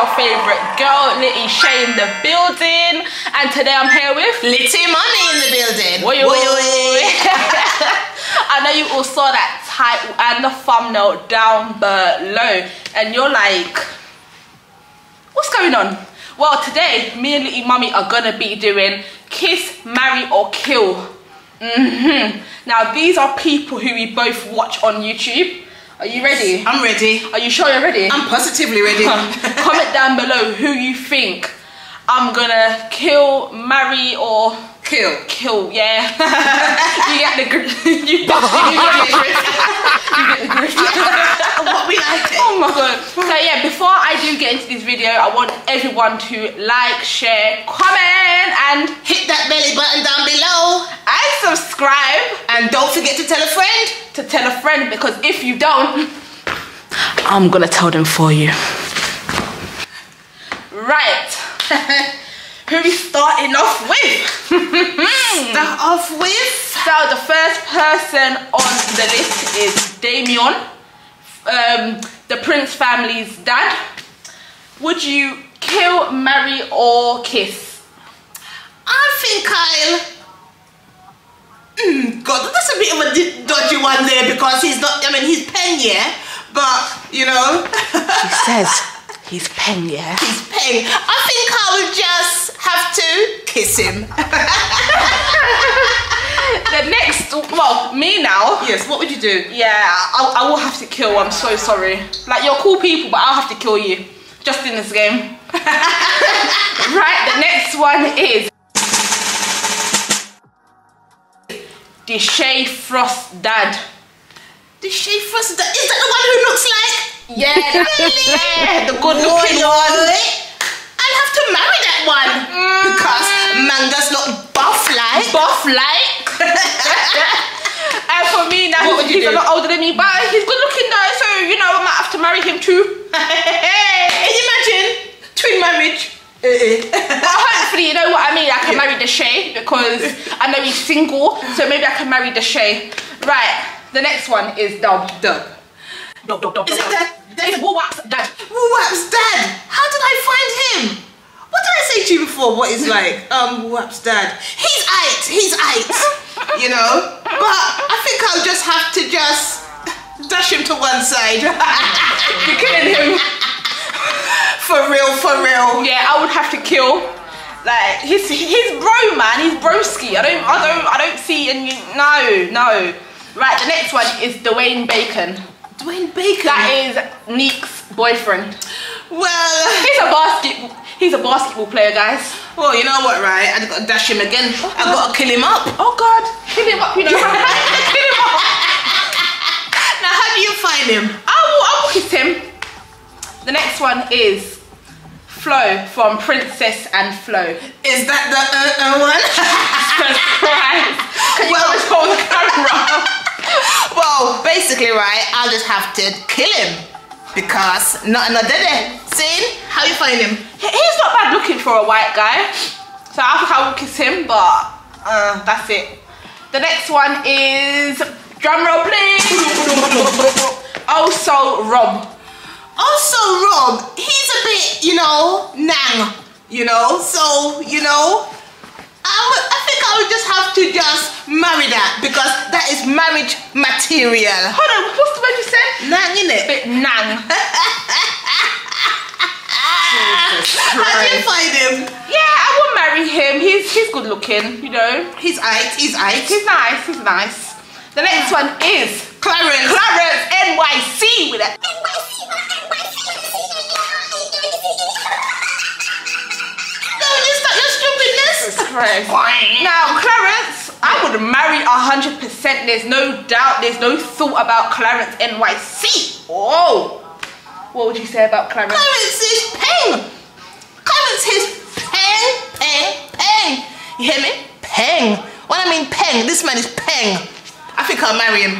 your favourite girl, Litty Shay in the building. And today I'm here with Litty Mummy in the building. Woy woy. I know you all saw that title and the thumbnail down below and you're like, what's going on? Well, today me and Litty Mummy are gonna be doing kiss, marry or kill. Now these are people who we both watch on YouTube. Are you ready? I'm ready. Are you sure you're ready? I'm positively ready. Comment down below who you think I'm gonna kill, marry or kill. Kill, yeah. You get the grift. You get the grift. What we like. Oh my god. So yeah, before I do get into this video, I want everyone to like, share, comment and hit that belly button down below and subscribe. And don't forget to tell a friend. To tell a friend, because if you don't, I'm gonna tell them for you. Right. Who are we starting off with? So the first person on the list is Damion, the Prince family's dad. Would you kill, marry or kiss? I think God, that's a bit of a dodgy one there, because he's not, I mean, he's pen, yeah, but you know. She says. He's peng, yeah? He's peng. I think I will just have to kiss him. The next, well, me now. Yes, what would you do? Yeah, I will have to kill, I'm so sorry. Like, you're cool people, but I'll have to kill you. Just in this game. Right, the next one is Deshae Frost dad. Deshae Frost dad? Is that the one who looks like? Yeah, really? The good looking one. I'll have to marry that one. Because Manga's not buff like. Buff like. And for me now, he's a lot older than me, but he's good looking though, so you know, I might have to marry him too. Can you imagine? Twin marriage. But hopefully, you know what I mean? I can marry Deshae, because I know he's single, so maybe I can marry Deshae. Right, the next one is Dub. Is it that? It's Woo-Wap's dad. Woo-Wap's dad. How did I find him? What did I say to you before? What is like? Woo-Wap's dad. He's aight. He's aight. You know. But I think I'll just have to just dash him to one side. You're killing him. For real. For real. Yeah, I would have to kill. Like he's bro, man. He's broski. I don't see. And no. Right. The next one is Dwayne Bacon. Dwayne Bacon. That is Nique's boyfriend. Well, he's a basketball player, guys. Well, you know what, right? I gotta dash him again. Oh, I gotta kill him up. Oh God, kill him up! You know, kill him up. Now, how do you find him? I'll kiss him. The next one is Flo from Princess and Flo. Is that the one? Surprise! Can you always hold the camera? Well, basically, right, I'll just have to kill him, because not another day. See? How you find him? He's not bad looking for a white guy, so I think I will kiss him, but that's it. The next one is, drumroll please, Oh So Rob. Oh So Rob, he's a bit, you know, nang, you know, so, you know, I think I would just have to marry that, because that is marriage material. Hold on, what's the word you said? Nang, innit? Bit nang. How do you find him? Yeah, I will marry him. He's good looking, you know. He's aight. He's nice. The next one is Clarence NYC with a Now, Clarence, I would marry 100%. There's no doubt. There's no thought about Clarence NYC. Oh, what would you say about Clarence? Clarence is peng. Clarence is peng. You hear me? Peng. When I mean peng, this man is peng. I think I'll marry him.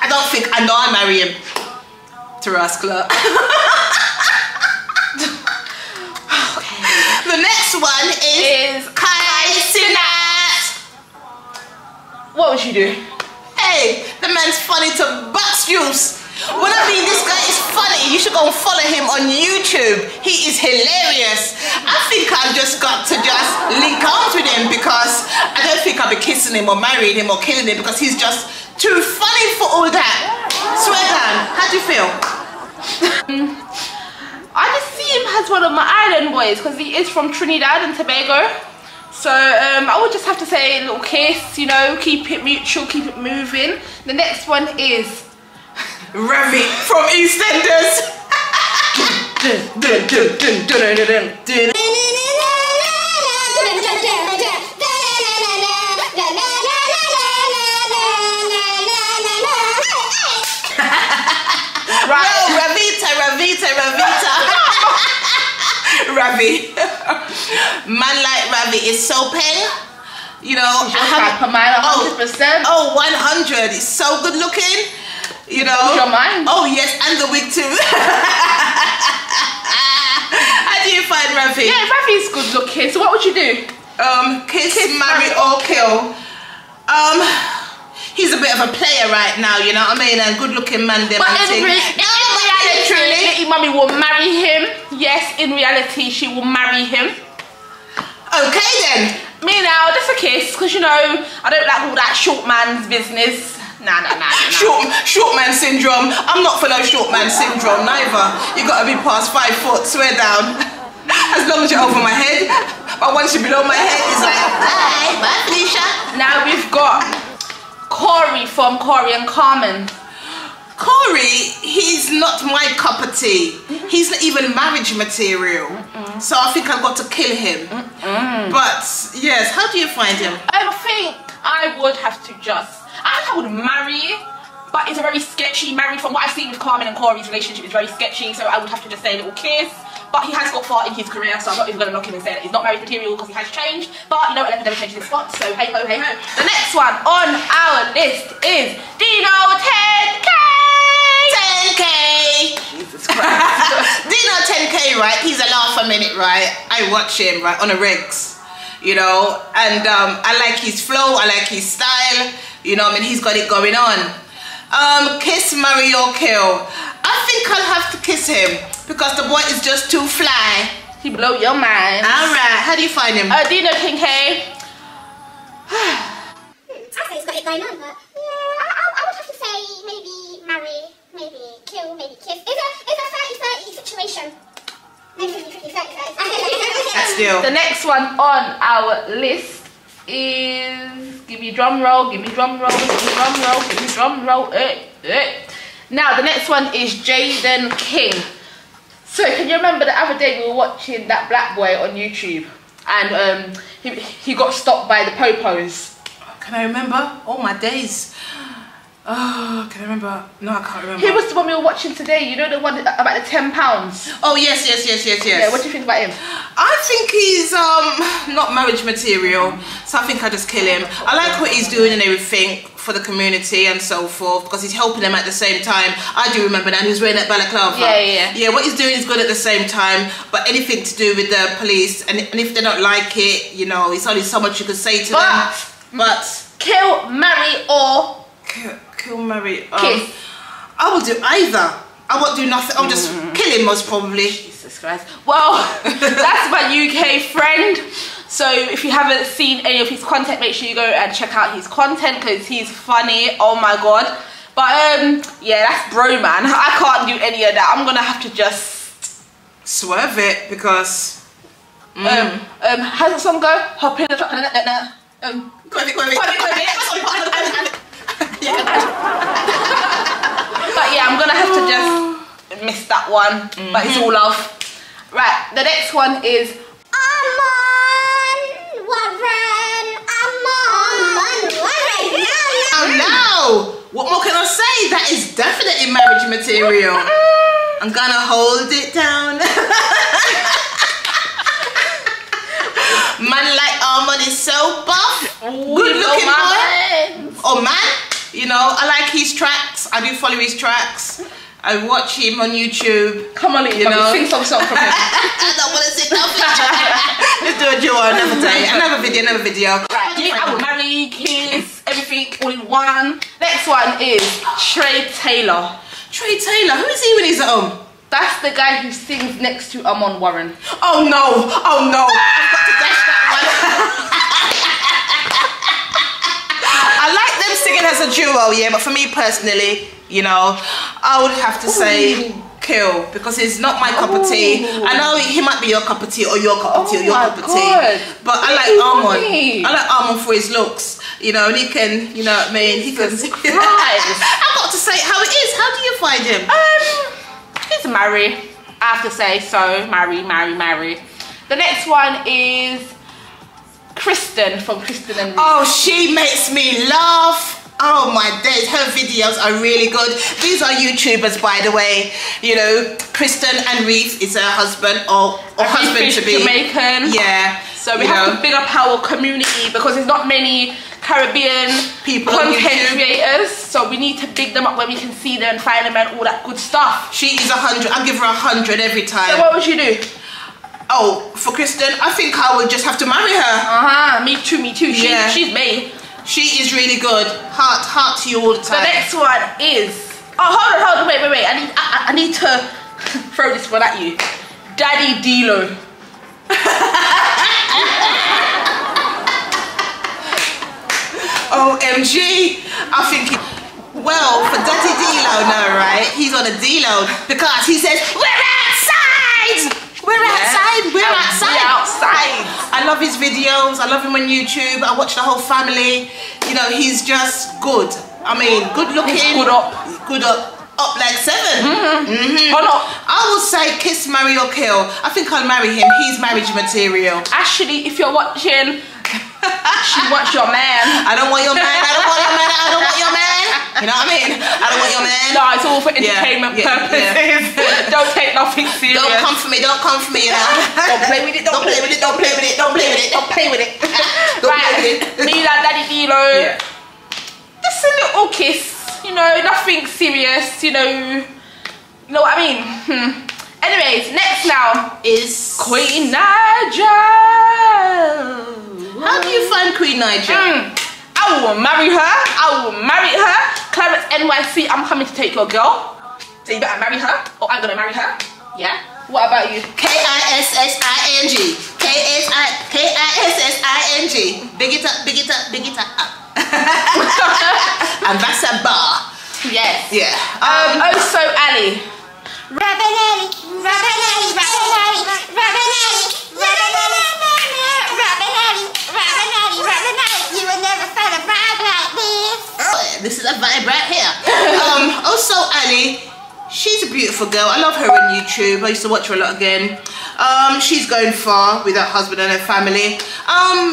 I don't think. I know I'll marry him. To rascal. The next one is Kai Cenat. What would you do? Hey, the man's funny to box juice. What I mean, this guy is funny. You should go and follow him on YouTube. He is hilarious. I think I've just got to just link arms with him, because I don't think I'll be kissing him or marrying him or killing him, because he's just too funny for all that. Swear down, how do you feel? I just see him as one of my island boys, because he is from Trinidad and Tobago. So I would just have to say a little kiss, you know, keep it mutual, keep it moving. The next one is Ravi from EastEnders. Right. No, Ravita, Ravita, Ravita. Ravi. Man like Ravi is so pale, you know. I have a man, 100%. Oh, 100. It's so good looking, you know. Your mind. Oh yes, and the wig too. How do you find Ravi? Yeah, Ravi is good looking. So what would you do? Kiss marry, or kill. He's a bit of a player right now, you know what I mean? A good looking man. But literally, Litty Mummy will marry him. Yes, in reality, she will marry him. Okay then. Me now, just a kiss, because you know, I don't like all that short man's business. Nah. Short man syndrome. I'm not for no short man syndrome, neither. You gotta be past 5 foot, swear down. As long as you're over my head. But once you're below my head, it's like, bye, bye, Felicia. Now we've got Corey from Corey and Carmen. Corey, he's not my cup of tea. He's not even marriage material. So I think I've got to kill him. But yes, how do you find him? I think I would have to just... I would marry, but it's a very sketchy marriage. From what I've seen with Carmen and Corey's relationship, is very sketchy. So I would have to just say a little kiss. But he has got far in his career, so I'm not even going to knock him and say that he's not marriage material, because he has changed. But you know, Eleven never changes his spot, so hey ho, hey ho. The next one on our list is Deno 10K. 10K. Jesus Christ. Deno 10K, right? He's a laugh a minute, right? I watch him, right, on the rigs, you know. And I like his flow, I like his style. You know what I mean? He's got it going on. Kiss, marry or kill. I think I'll have to kiss him, because the boy is just too fly. He blow your mind. Alright, how do you find him? Deno 10K. I think he's got it going on, but yeah, I would have to say maybe marry, maybe kill, maybe kiss. It's a 30-30 situation. Still. The next one on our list is, give me drum roll, give me drum roll, give me drum roll, give me drum roll. Now the next one is Jaden King. So can you remember the other day we were watching that black boy on YouTube, and he got stopped by the popos? Can I remember? Oh my days. Oh, can I remember? No, I can't remember. He was the one we were watching today. You know, the one about the £10. Oh yes. Yeah, what do you think about him? I think he's not marriage material, so I think I just kill him. I like what he's doing and everything for the community and so forth, because he's helping them at the same time. I do remember that he was wearing that balaclava. Yeah. What he's doing is good at the same time, but anything to do with the police and if they don't like it, you know, it's only so much you can say to them. But kill, marry or kill, marry, kiss. I will do either. I won't do nothing. I'll just kill him, most probably. Jesus Christ. Well, that's my UK friend. So if you haven't seen any of his content, make sure you go and check out his content, because he's funny. Oh my god. But yeah, that's bro, man. I can't do any of that. I'm gonna have to just swerve it, because how's the song go? Hop in the truck. But yeah, I'm gonna have to just miss that one. But it's all love. Right, the next one is Armon Warren. Oh no! What more can I say? That is definitely marriage material. I'm gonna hold it down. Man like Armon is so buff. Ooh, good looking boy. Oh man. You know, I like his tracks. I do follow his tracks. I watch him on YouTube. Come on, Litty Mummy, sing some song from him. I don't want to sing nothing. Let's do a duo another day. Another video. Right, I will marry, kiss, everything all in one. Next one is Trey Taylor. Trey Taylor, who is he when he's at home? That's the guy who sings next to Armon Warren. Oh no! Oh no! I've got to dash that one. I like them singing as a duo, yeah, but for me personally, you know, I would have to say Kill, because it's not my cup of tea. I know he might be your cup of tea or your cup of tea or your cup of tea, but I like Armon. I like Armon for his looks, you know, and he can, you know what I mean, he can. I've got to say how it is. How do you find him? He's married, I have to say, so married. The next one is Kristen from Kristen and Reese. Oh, she makes me laugh. Oh my days, her videos are really good. These are YouTubers, by the way. You know, Kristen and Reese is her husband or husband to be. Jamaican. Yeah. So we have to big up our community because there's not many Caribbean people content creators, so we need to big them up when we can see them and find them and all that good stuff. She is 100. I give her 100 every time. So what would you do? Oh, for Kristen, I think I would just have to marry her. Me too. Yeah. She's me. She is really good. Heart to you all the time. The next one is... Oh, hold on, wait. I need to throw this one at you. Daddy D-Lo. OMG. I think... Well, for Daddy D-Lo, no, right? He's on a D-Lo because he says, we're outside! We're outside. I love his videos. I love him on YouTube. I watch the whole family. You know, he's just good. I mean, good looking. He's good up like seven. Hold on. I will say kiss, marry or kill. I think I'll marry him. He's marriage material. Actually, if you're watching, she wants your man. I don't want your man. I don't want your man. You know what I mean? I don't want your man. No, it's all for entertainment purposes. Yeah. Don't take nothing serious. Don't come for me. Don't come for me. You know? Don't play with it. Don't play with it. Me like Daddy D-Lo. Yeah. Just a little kiss. You know, nothing serious. You know what I mean? Anyways, next now is Queen Nigel. How do you find Queen Nigel? I will marry her. Clarence NYC, I'm coming to take your girl. So you better marry her, or I'm gonna marry her. Yeah. What about you? K-I-S-S-I-N-G. K-I-S-S-I-N-G. Big it up. Ambassador. Yes. Yeah. Oh So Ally. Robin Ally. You will never find a vibe like this. This is a vibe right here. Oh So Ally, she's a beautiful girl. I love her on YouTube. I used to watch her a lot again. She's going far with her husband and her family.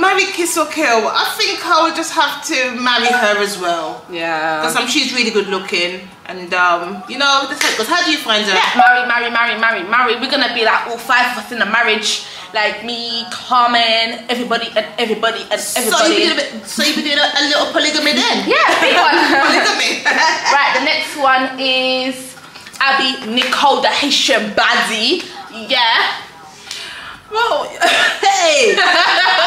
Marry, kiss or kill. I think I would just have to marry her as well. Yeah. Because she's really good looking. And you know, because how do you find her? Yeah, marry. We're gonna be like all five of us in a marriage. Like me, Carmen, everybody. So you be doing a little polygamy then? Yeah, big one. Polygamy. Right, the next one is Abby Nicole, the Haitian baddie. Yeah. Well, hey. I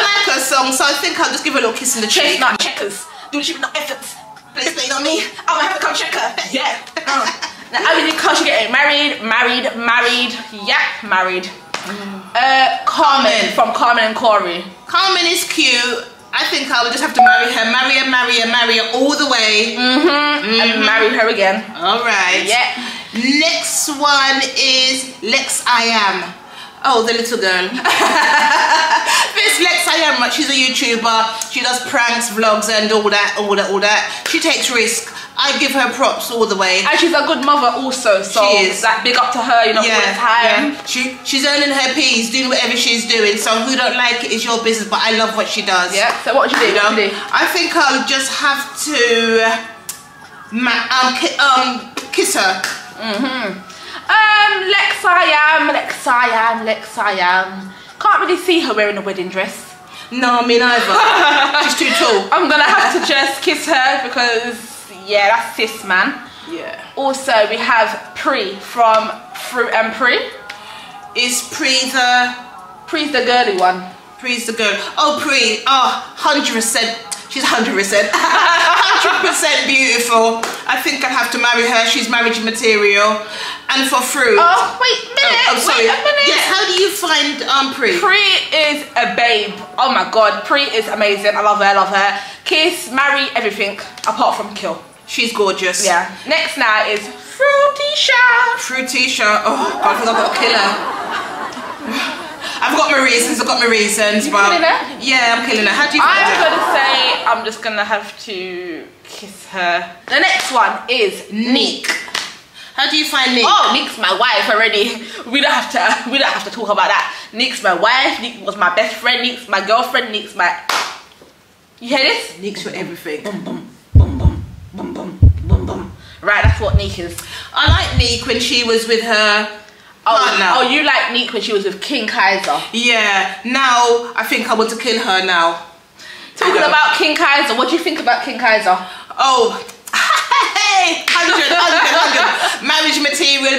like her song, so I think I'll just give her a little kiss in the cheek. Not checkers. Do she not efforts? Please play on me. I'm gonna have to come check her. Yeah. Now Abby Nicole, she getting married. Yeah, married. Carmen from Carmen and Corey. Carmen is cute. I think I would just have to marry her all the way. And marry her again. All right. Yeah. Next one is Lex I Am. Oh, the little girl. This Lex I Am, she's a YouTuber. She does pranks, vlogs, and all that. She takes risks. I give her props all the way. And she's a good mother also, so she is. Like, big up to her, you know, all the time. Yeah. She's earning her peas, doing whatever she's doing, so who don't like it is your business, but I love what she does. Yeah, so what would you do? I think I'll just have to kiss her. Lex I Am. Can't really see her wearing a wedding dress. No, me neither. She's too tall. I'm gonna have to just kiss her because... yeah, that's sis, man. Yeah. Also, we have Pree from Fruit and Pree. Is Pree the... Pree's the girly one. Pree's the girl. Oh, Pree. Oh, 100%. She's 100%. 100% beautiful. I think I'd have to marry her. She's marriage material. And for Fruit. Oh, wait a minute. Oh, sorry. Wait a minute. Yes, how do you find Pree? Pree is a babe. Oh my God. Pree is amazing. I love her. I love her. Kiss, marry, everything apart from kill. She's gorgeous. Yeah. Next now is Fruity Shaw. Fruity Shaw. Oh God, because I've got a killer. I've got my reasons, but yeah, I'm killing her. How do you feel? I'm gonna say I'm just gonna have to kiss her. The next one is Nique. How do you find Nique? Oh, Nique's my wife already. We don't have to talk about that. Nique's my wife, Nique was my best friend, Nique's my girlfriend, Nique's my... You hear this? Nique's for everything. Boom, boom, boom, boom, boom, boom, boom, boom. Right, that's what Nique is. I like Nique when she was with her... Oh, now. Oh, you like Nique when she was with King Kaiser? Yeah, now I think I want to kill her now. Talking about King Kaiser, what do you think about King Kaiser? Oh, hey, 100. Marriage material.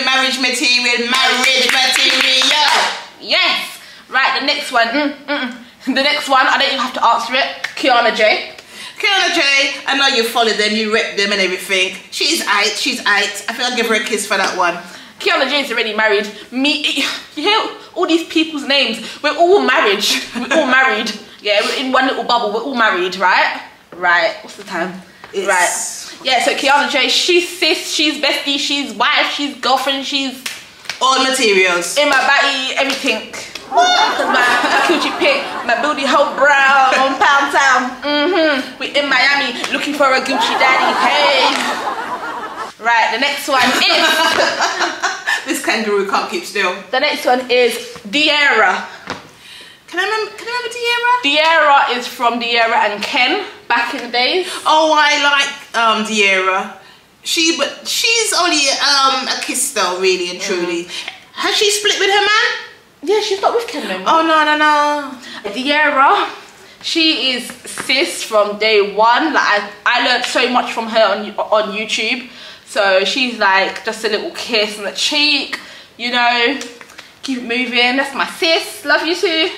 Yes. Right, the next one. The next one, I don't even have to answer it. Kiana J. Kiana J, I know you follow them, you rep them and everything. She's aight. I think I'll give her a kiss for that one. Kiana J is already married. Me, you hear all these people's names. We're all married. Yeah, we're in one little bubble. We're all married, right? Right. What's the time? Right. Yeah, so Kiana J, she's sis, she's bestie, she's wife, she's girlfriend, she's... All materials. In my body, everything. My coochie pick, my booty whole brown, pound town. We're in Miami looking for a Gucci daddy. Hey. Right, the next one is... This kangaroo can't keep still. The next one is Deera. Can I remember Deera? Deera is from Deera and Ken back in the days. Oh, I like Deera. She's only a kiss though, really and truly. Has she split with her man? Yeah, she's not with Ken anymore. Oh, no. Deera, she is sis from day one. Like I learned so much from her on YouTube. So she's like just a little kiss on the cheek, you know, keep moving. That's my sis, love you too.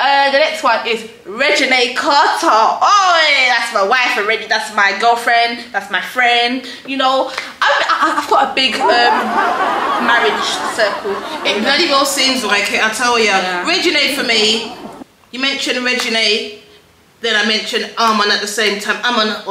The next one is Reginae Carter. Oh, that's my wife already, that's my girlfriend, that's my friend. You know, I've got a big marriage circle. It bloody well seems like it, I tell you. Yeah. Reginae for me, you mentioned Reginae, then I mentioned Armon at the same time. Armon at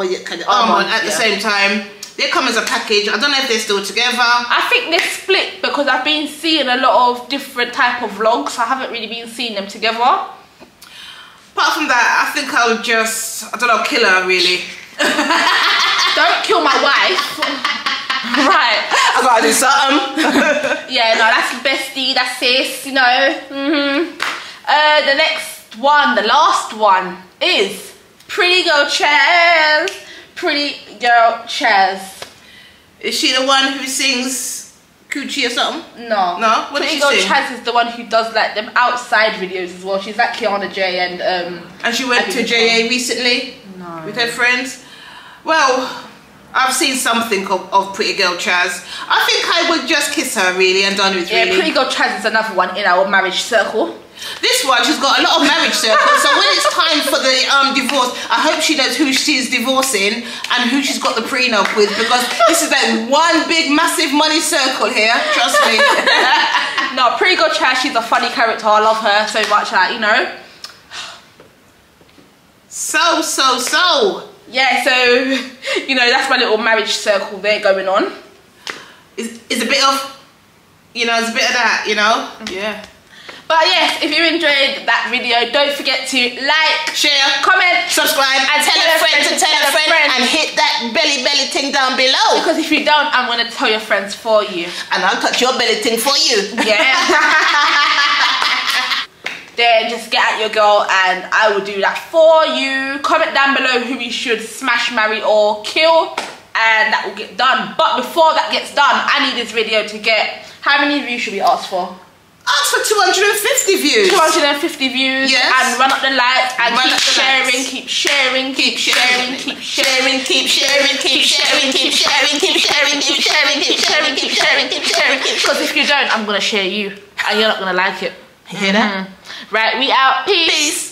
the same time. They come as a package. I don't know if they're still together. I think they're split because I've been seeing a lot of different type of vlogs. I haven't really been seeing them together. Apart from that, I think I'll just, I don't know, kill her really. Don't kill my wife. Right. I gotta do something. Yeah, no, that's bestie, that's sis, you know. The next one, the last one is Pretty Girl Chaz. Pretty Girl Chaz. Is she the one who sings coochie or something? No. No? What Pretty Girl Chaz is the one who does like them outside videos as well. She's like Kiana J and... And she went to JA recently? No. With her friends? Well, I've seen something of Pretty Girl Chaz. I think I would just kiss her really and done with really. Yeah, Pretty Girl Chaz is another one in our marriage circle. This one, she's got a lot of marriage circles, so when it's time for the divorce, I hope she knows who she's divorcing and who she's got the prenup with, because this is that one big massive money circle here, trust me. No, Pretty Girl Chaz, she's a funny character, I love her so much, like, you know. So. Yeah, so, you know, that's my little marriage circle there going on. It's a bit of, you know, it's a bit of that, you know? Yeah. But yes, if you enjoyed that video, don't forget to like, share, comment, subscribe, and tell a friend and hit that belly thing down below. Because if you don't, I'm gonna tell your friends for you. And I'll touch your belly thing for you. Yeah. Then just get at your girl and I will do that for you. Comment down below who you should smash, marry, or kill, and that will get done. But before that gets done, I need this video to get, how many views should we ask for? Ask for 250 views. 250 views, yes. And run up the lights and keep sharing. Because if you don't, I'm gonna share you, and you're not gonna like it. You hear that? Right, we out. Peace.